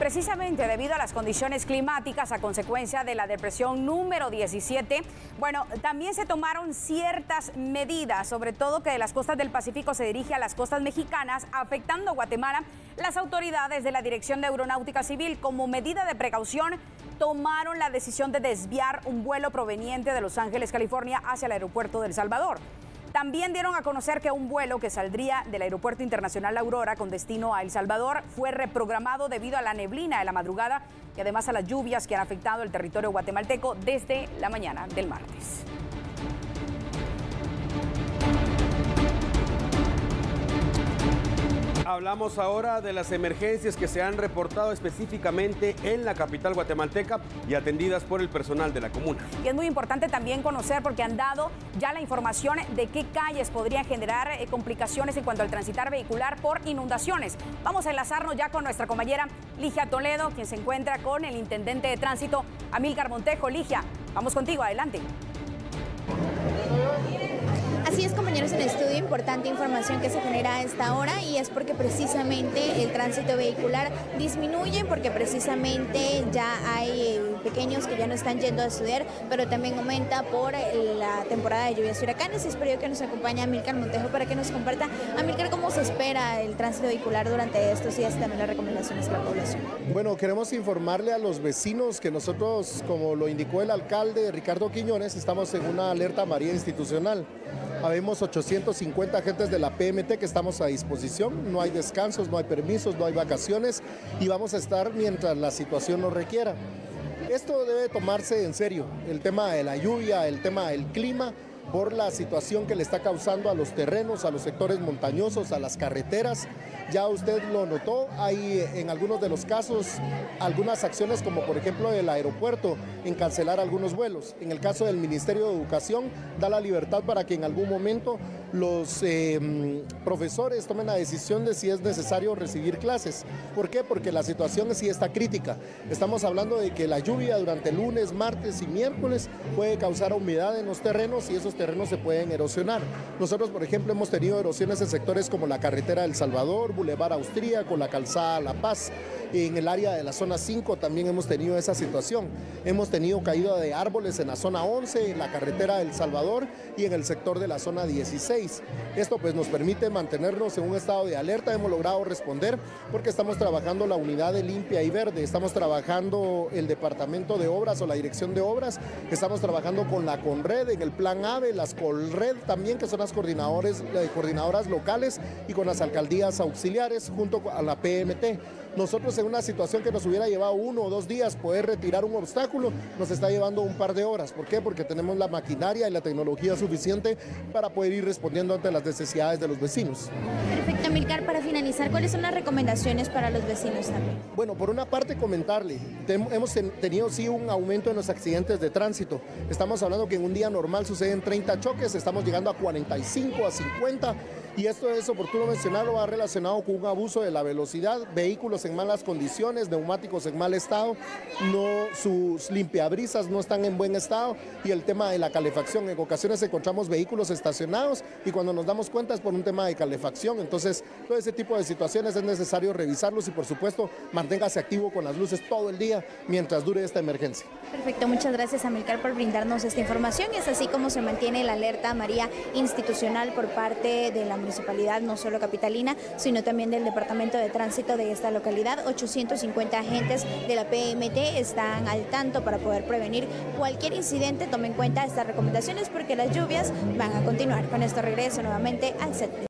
precisamente debido a las condiciones climáticas a consecuencia de la depresión número 17, bueno, también se tomaron ciertas medidas, sobre todo que de las costas del Pacífico se dirige a las costas mexicanas, afectando a Guatemala. Las autoridades de la Dirección de Aeronáutica Civil, como medida de precaución, tomaron la decisión de desviar un vuelo proveniente de Los Ángeles, California, hacia el aeropuerto de El Salvador. También dieron a conocer que un vuelo que saldría del Aeropuerto Internacional Aurora con destino a El Salvador fue reprogramado debido a la neblina de la madrugada y además a las lluvias que han afectado el territorio guatemalteco desde la mañana del martes. Hablamos ahora de las emergencias que se han reportado específicamente en la capital guatemalteca y atendidas por el personal de la comuna. Y es muy importante también conocer, porque han dado ya la información de qué calles podrían generar complicaciones en cuanto al transitar vehicular por inundaciones. Vamos a enlazarnos ya con nuestra compañera Ligia Toledo, quien se encuentra con el intendente de tránsito, Amílcar Montejo. Ligia, vamos contigo, adelante. Así es, compañeros en estudio, importante información que se genera a esta hora, y es porque precisamente el tránsito vehicular disminuye, porque precisamente ya hay pequeños que ya no están yendo a estudiar, pero también aumenta por la temporada de lluvias y huracanes. Espero que nos acompañe Amílcar Montejo para que nos comparta, Amílcar, cómo se espera el tránsito vehicular durante estos días y también las recomendaciones para la población. Bueno, queremos informarle a los vecinos que nosotros, como lo indicó el alcalde Ricardo Quiñones, estamos en una alerta amarilla institucional. Habemos 850 agentes de la PMT que estamos a disposición, no hay descansos, no hay permisos, no hay vacaciones, y vamos a estar mientras la situación nos requiera. Esto debe tomarse en serio, el tema de la lluvia, el tema del clima, por la situación que le está causando a los terrenos, a los sectores montañosos, a las carreteras. Ya usted lo notó, hay en algunos de los casos algunas acciones, como por ejemplo el aeropuerto, en cancelar algunos vuelos. En el caso del Ministerio de Educación, da la libertad para que en algún momento los profesores tomen la decisión de si es necesario recibir clases. ¿Por qué? Porque la situación sí está crítica. Estamos hablando de que la lluvia durante lunes, martes y miércoles puede causar humedad en los terrenos, y esos terrenos se pueden erosionar. Nosotros, por ejemplo, hemos tenido erosiones en sectores como la carretera del Salvador, Boulevard Austríaco, la calzada La Paz. En el área de la zona 5 también hemos tenido esa situación. Hemos tenido caída de árboles en la zona 11, en la carretera del Salvador y en el sector de la zona 16. Esto pues nos permite mantenernos en un estado de alerta. Hemos logrado responder porque estamos trabajando la unidad de limpia y verde, estamos trabajando el departamento de obras o la dirección de obras, estamos trabajando con la CONRED en el plan AVE, las CONRED también, que son las coordinadoras locales, y con las alcaldías auxiliares junto a la PMT. Nosotros, en una situación que nos hubiera llevado 1 o 2 días poder retirar un obstáculo, nos está llevando un par de horas. ¿Por qué? Porque tenemos la maquinaria y la tecnología suficiente para poder ir respondiendo ante las necesidades de los vecinos. Perfecto, Amílcar. Para finalizar, ¿cuáles son las recomendaciones para los vecinos también? Bueno, por una parte comentarle, hemos tenido sí un aumento en los accidentes de tránsito. Estamos hablando que en un día normal suceden 30 choques, estamos llegando a 45, a 50. Y esto es oportuno mencionarlo, va relacionado con un abuso de la velocidad, vehículos en malas condiciones, neumáticos en mal estado, sus limpiabrisas no están en buen estado, y el tema de la calefacción. En ocasiones encontramos vehículos estacionados y cuando nos damos cuenta es por un tema de calefacción. Entonces, todo ese tipo de situaciones es necesario revisarlos, y por supuesto manténgase activo con las luces todo el día mientras dure esta emergencia. Perfecto, muchas gracias, Amílcar, por brindarnos esta información. Es así como se mantiene la alerta amarilla institucional por parte de la municipalidad, no solo capitalina, sino también del departamento de tránsito de esta localidad. 850 agentes de la PMT están al tanto para poder prevenir cualquier incidente. Tome en cuenta estas recomendaciones porque las lluvias van a continuar. Con esto regreso nuevamente al set.